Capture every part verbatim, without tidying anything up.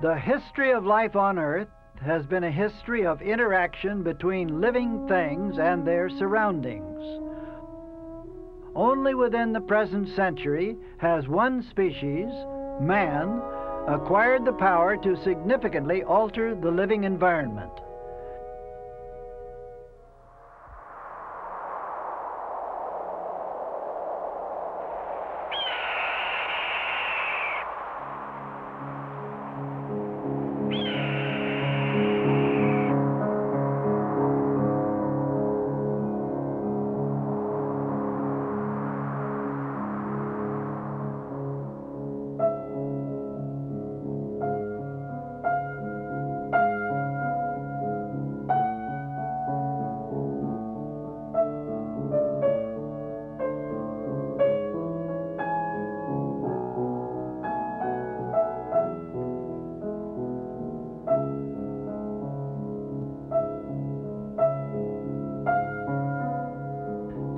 The history of life on Earth has been a history of interaction between living things and their surroundings. Only within the present century has one species, man, acquired the power to significantly alter the living environment.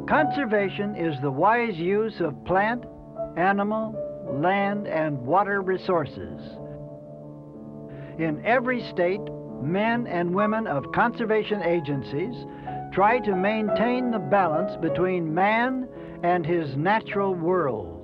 Conservation is the wise use of plant, animal, land, and water resources. In every state, men and women of conservation agencies try to maintain the balance between man and his natural world.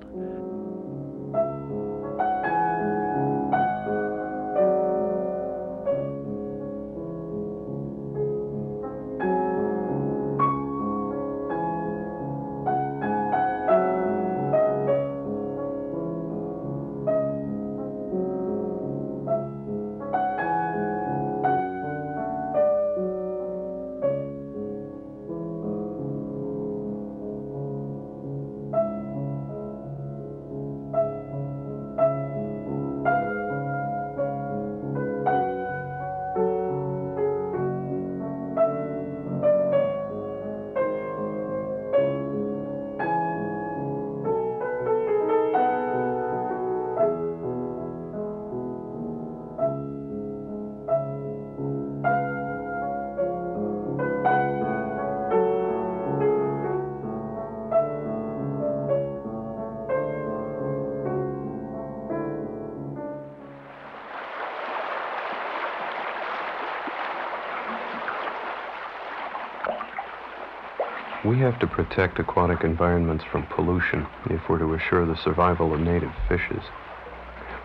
We have to protect aquatic environments from pollution if we're to assure the survival of native fishes.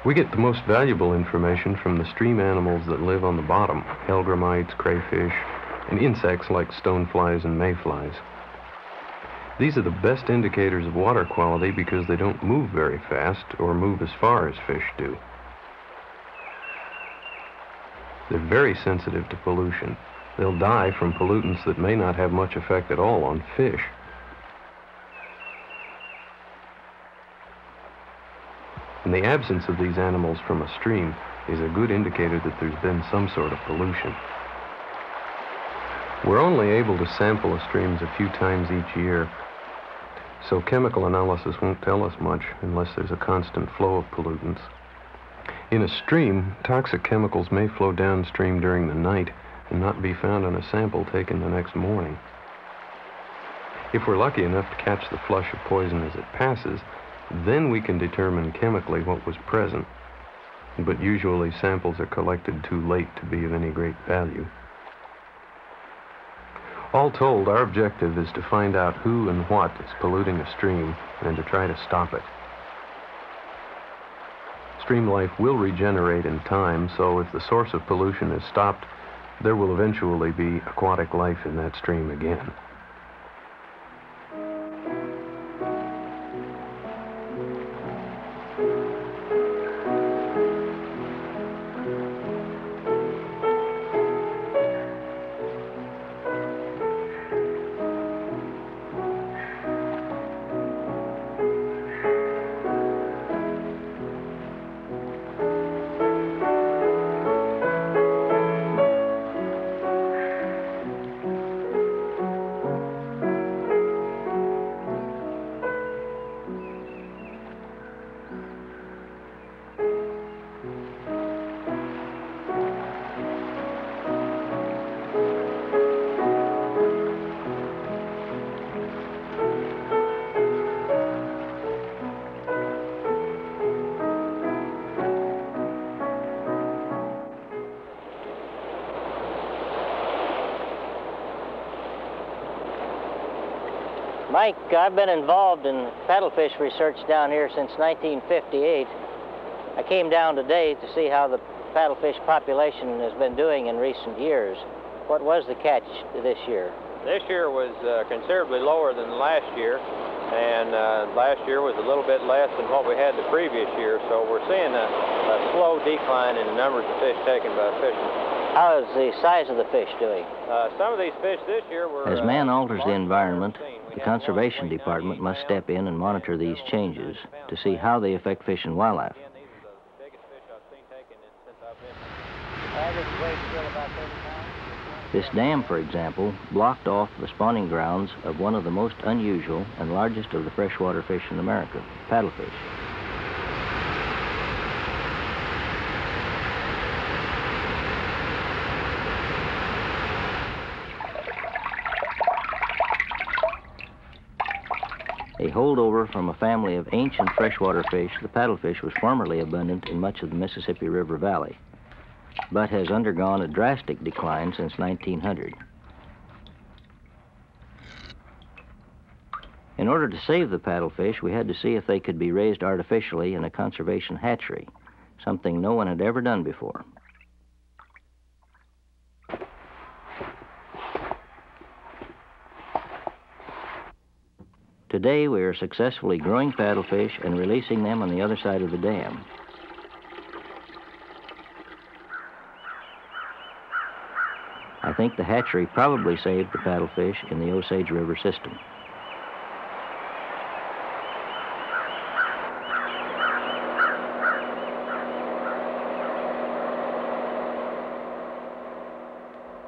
We get the most valuable information from the stream animals that live on the bottom, Hellgrammites, crayfish, and insects like stoneflies and mayflies. These are the best indicators of water quality because they don't move very fast or move as far as fish do. They're very sensitive to pollution. They'll die from pollutants that may not have much effect at all on fish. And the absence of these animals from a stream is a good indicator that there's been some sort of pollution. We're only able to sample the streams a few times each year, so chemical analysis won't tell us much unless there's a constant flow of pollutants. In a stream, toxic chemicals may flow downstream during the night and not be found on a sample taken the next morning. If we're lucky enough to catch the flush of poison as it passes, then we can determine chemically what was present. But usually samples are collected too late to be of any great value. All told, our objective is to find out who and what is polluting a stream and to try to stop it. Stream life will regenerate in time, so if the source of pollution is stopped, there will eventually be aquatic life in that stream again. Mike, I've been involved in paddlefish research down here since nineteen fifty-eight. I came down today to see how the paddlefish population has been doing in recent years. What was the catch this year? This year was uh, considerably lower than last year, and uh, last year was a little bit less than what we had the previous year, so we're seeing a, a slow decline in the numbers of fish taken by fishermen. How is the size of the fish doing? Uh, some of these fish this year were... As man alters the environment, the Conservation Department must step in and monitor these changes to see how they affect fish and wildlife. This dam, for example, blocked off the spawning grounds of one of the most unusual and largest of the freshwater fish in America, paddlefish. A holdover from a family of ancient freshwater fish, the paddlefish was formerly abundant in much of the Mississippi River Valley, but has undergone a drastic decline since nineteen hundred. In order to save the paddlefish, we had to see if they could be raised artificially in a conservation hatchery, something no one had ever done before. Today, we are successfully growing paddlefish and releasing them on the other side of the dam. I think the hatchery probably saved the paddlefish in the Osage River system.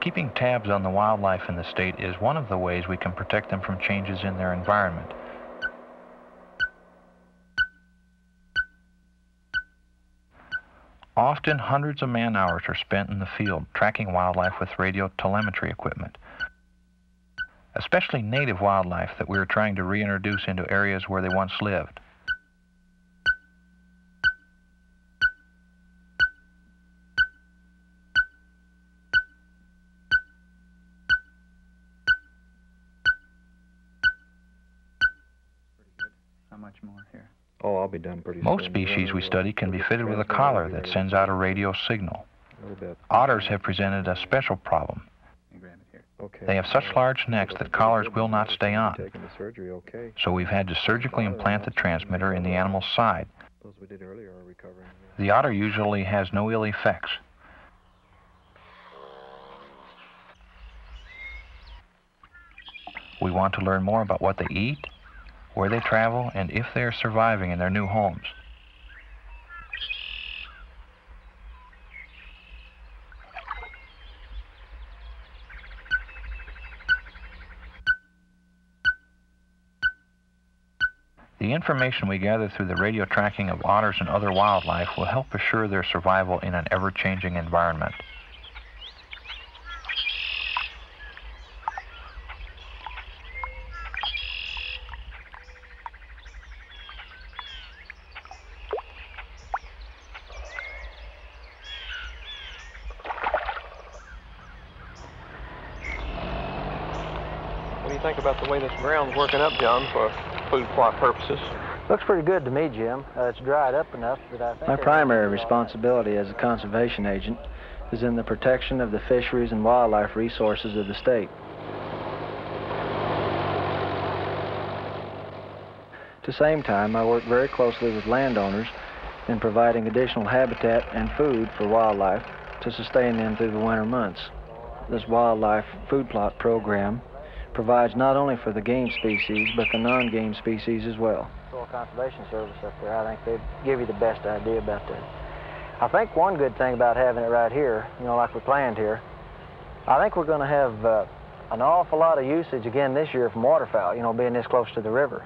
Keeping tabs on the wildlife in the state is one of the ways we can protect them from changes in their environment. Often, hundreds of man-hours are spent in the field tracking wildlife with radio telemetry equipment, especially native wildlife that we are trying to reintroduce into areas where they once lived. Most species we study can be fitted with a collar that sends out a radio signal. Otters have presented a special problem. They have such large necks that collars will not stay on, so we've had to surgically implant the transmitter in the animal's side. The otter usually has no ill effects. We want to learn more about what they eat, where they travel, and if they are surviving in their new homes. The information we gather through the radio tracking of otters and other wildlife will help assure their survival in an ever-changing environment. About the way this ground's working up, John, for food plot purposes. Looks pretty good to me, Jim. Uh, it's dried up enough that I think... My primary responsibility as a conservation agent is in the protection of the fisheries and wildlife resources of the state. At the same time, I work very closely with landowners in providing additional habitat and food for wildlife to sustain them through the winter months. This wildlife food plot program provides not only for the game species, but the non-game species as well. Soil Conservation Service up there, I think they give you the best idea about that. I think one good thing about having it right here, you know, like we planned here, I think we're going to have uh, an awful lot of usage again this year from waterfowl, you know, being this close to the river.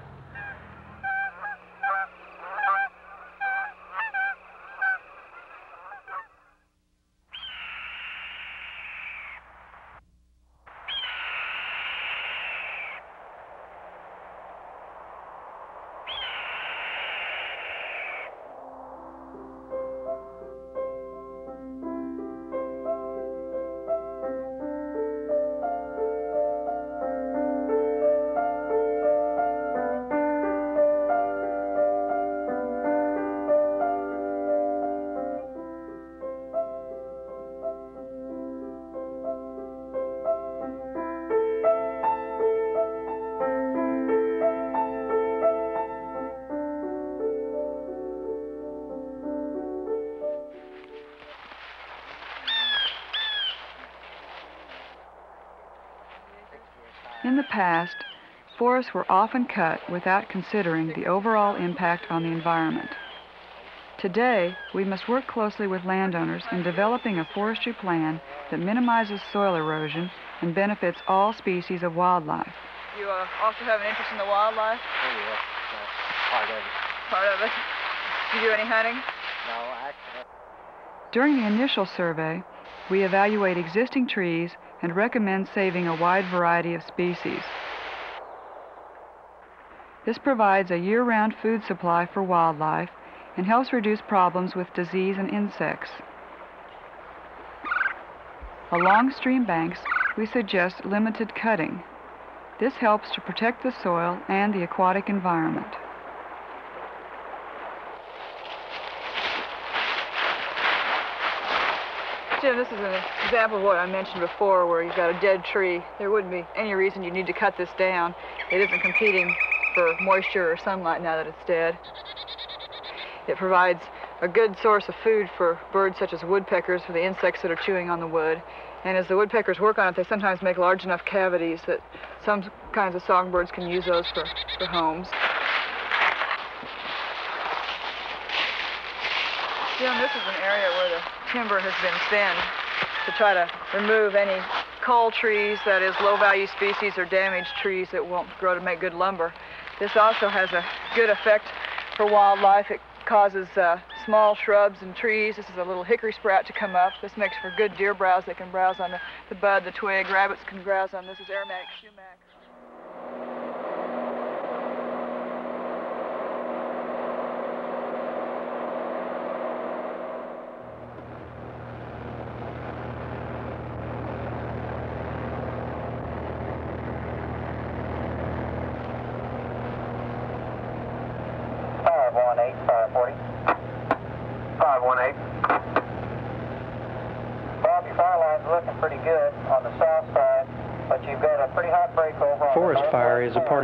In the past, forests were often cut without considering the overall impact on the environment. Today, we must work closely with landowners in developing a forestry plan that minimizes soil erosion and benefits all species of wildlife. You uh, also have an interest in the wildlife? Oh, yeah. That's part of it. Part of it. Do you do any hunting? No, I can't. During the initial survey, we evaluate existing trees and recommend saving a wide variety of species. This provides a year-round food supply for wildlife and helps reduce problems with disease and insects. Along stream banks, we suggest limited cutting. This helps to protect the soil and the aquatic environment. Jim, this is an example of what I mentioned before where you've got a dead tree. There wouldn't be any reason you need to cut this down. It isn't competing for moisture or sunlight now that it's dead. It provides a good source of food for birds such as woodpeckers, for the insects that are chewing on the wood. And as the woodpeckers work on it, they sometimes make large enough cavities that some kinds of songbirds can use those for, for homes. Jim, this is an area where the timber has been thinned to try to remove any cull trees, that is, low-value species or damaged trees that won't grow to make good lumber. This also has a good effect for wildlife. It causes uh, small shrubs and trees. This is a little hickory sprout to come up. This makes for good deer browse. They can browse on the, the bud, the twig. Rabbits can browse on this. This is aromatic sumac.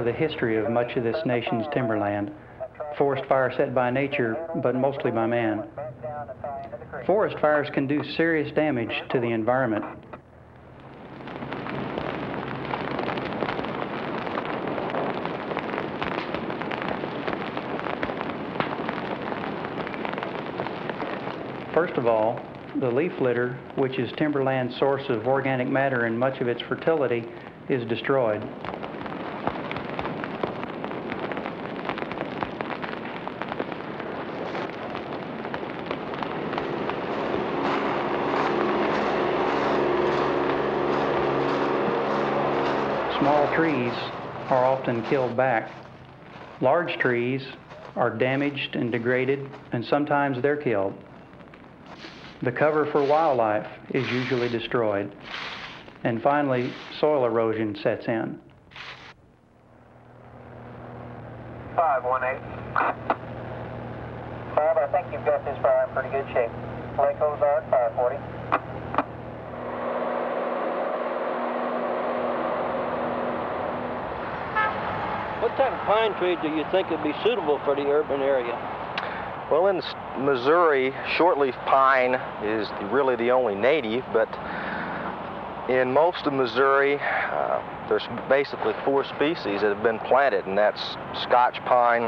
The history of much of this nation's timberland. Forest fire set by nature, but mostly by man. Forest fires can do serious damage to the environment. First of all, the leaf litter, which is timberland's source of organic matter and much of its fertility, is destroyed. Trees are often killed back. Large trees are damaged and degraded, and sometimes they're killed. The cover for wildlife is usually destroyed. And finally, soil erosion sets in. five one eight. Bob, I think you've got this fire in pretty good shape. Lake Ozark, five forty. What type of pine tree do you think would be suitable for the urban area? Well, in Missouri, shortleaf pine is really the only native, but in most of Missouri, uh, there's basically four species that have been planted, and that's Scotch pine,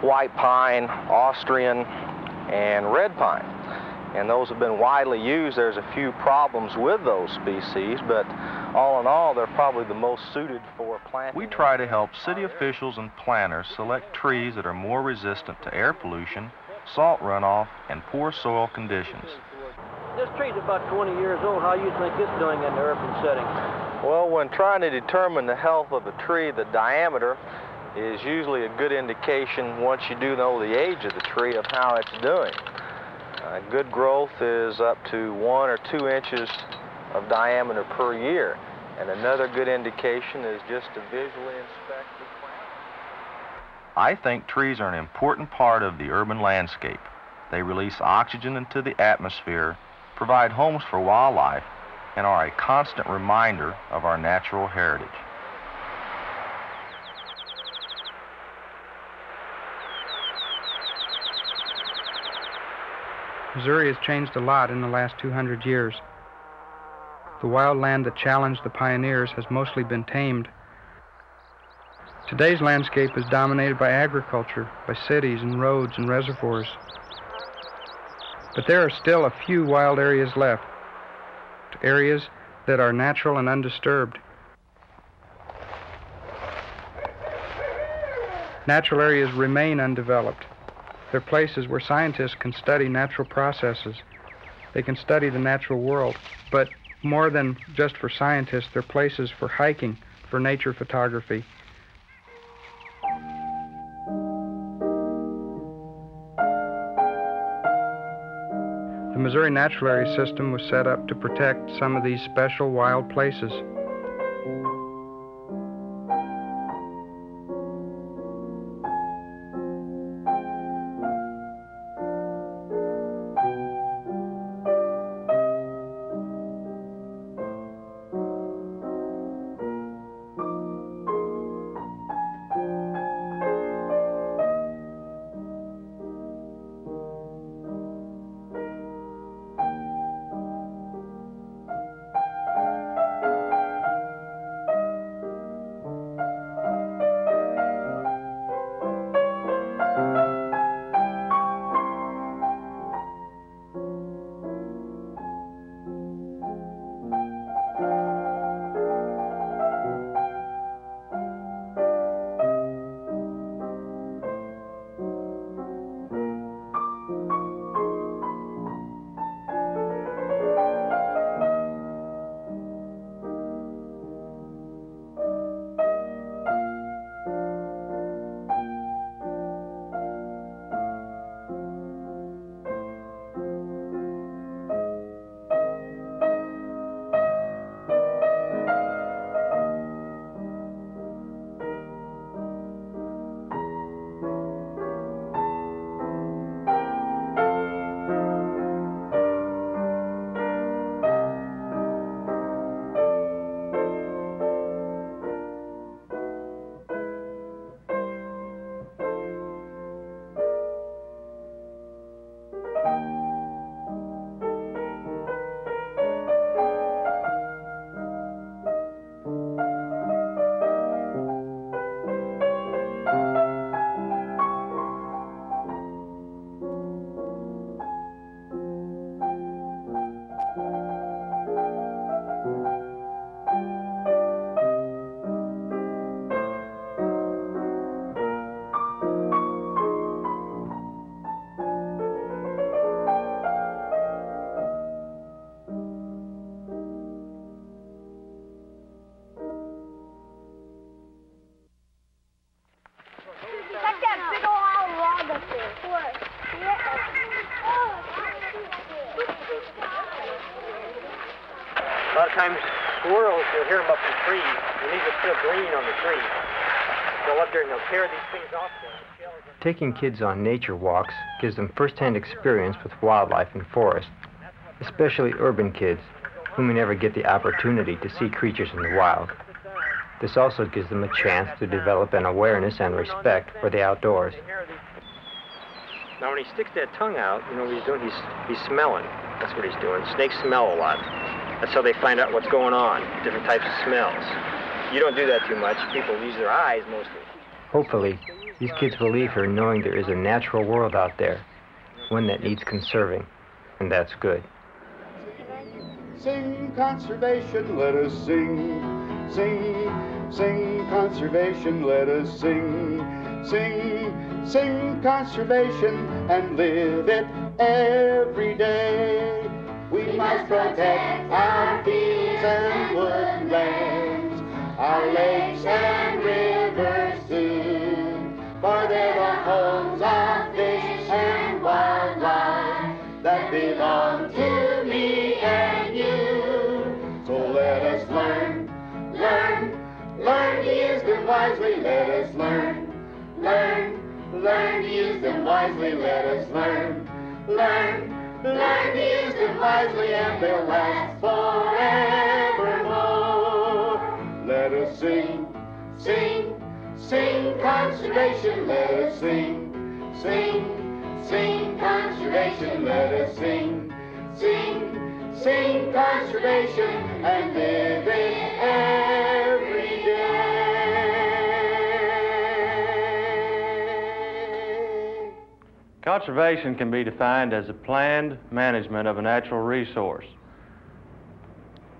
white pine, Austrian, and red pine. And those have been widely used. There's a few problems with those species, but all in all, they're probably the most suited for planting. We try to help city officials and planters select trees that are more resistant to air pollution, salt runoff, and poor soil conditions. This tree's about twenty years old. How do you think it's doing in the urban setting? Well, when trying to determine the health of a tree, the diameter is usually a good indication, once you do know the age of the tree, of how it's doing. Uh, good growth is up to one or two inches of diameter per year. And another good indication is just to visually inspect the plant. I think trees are an important part of the urban landscape. They release oxygen into the atmosphere, provide homes for wildlife, and are a constant reminder of our natural heritage. Missouri has changed a lot in the last two hundred years. the wild land that challenged the pioneers has mostly been tamed. Today's landscape is dominated by agriculture, by cities and roads and reservoirs. But there are still a few wild areas left, areas that are natural and undisturbed. Natural areas remain undeveloped. They're places where scientists can study natural processes. They can study the natural world, but more than just for scientists, they're places for hiking, for nature photography. The Missouri Natural Area System was set up to protect some of these special wild places. A lot of times squirrels, you'll hear them up in trees. You need to put a green on the tree. They'll up there and they'll tear these things off there. Taking kids on nature walks gives them first-hand experience with wildlife and forest, especially urban kids, who may never get the opportunity to see creatures in the wild. This also gives them a chance to develop an awareness and respect for the outdoors. Now, when he sticks that tongue out, you know what he's doing? He's, he's smelling. That's what he's doing. Snakes smell a lot. That's how they find out what's going on, different types of smells. You don't do that too much. People use their eyes mostly. Hopefully, these kids will leave here knowing there is a natural world out there, one that needs conserving, and that's good. Sing, conservation, let us sing. Sing, sing, conservation, let us sing. Sing, sing conservation and live it every day. We, we must protect, protect our fields and woodlands, our lakes and rivers too, for they're the homes of fish and wildlife that belong to me and you. So let us learn, learn, learn to use them wisely, let us learn. Learn, learn to use them wisely, let us learn. Learn, learn to use them wisely, and they'll last forevermore. Let us sing, sing, sing conservation, let us sing. Sing, sing conservation, let us sing. Sing, sing conservation and live it every day. Conservation can be defined as the planned management of a natural resource.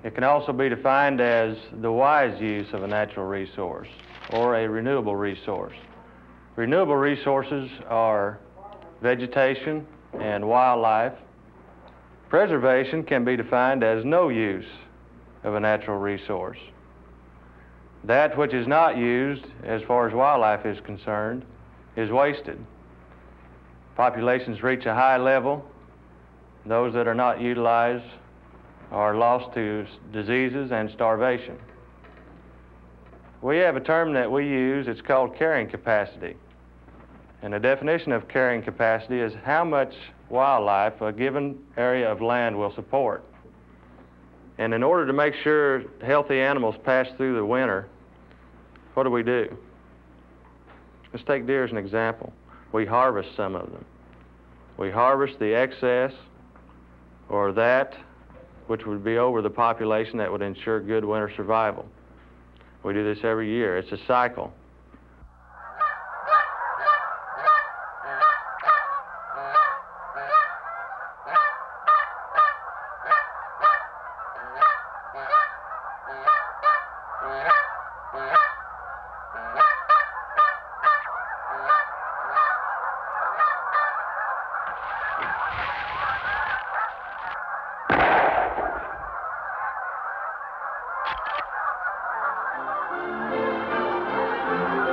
It can also be defined as the wise use of a natural resource or a renewable resource. Renewable resources are vegetation and wildlife. Preservation can be defined as no use of a natural resource. That which is not used, as far as wildlife is concerned, is wasted. Populations reach a high level. Those that are not utilized are lost to diseases and starvation. We have a term that we use, it's called carrying capacity. And the definition of carrying capacity is how much wildlife a given area of land will support. And in order to make sure healthy animals pass through the winter, what do we do? Let's take deer as an example. We harvest some of them. We harvest the excess or that which would be over the population that would ensure good winter survival. We do this every year. It's a cycle. Thank you.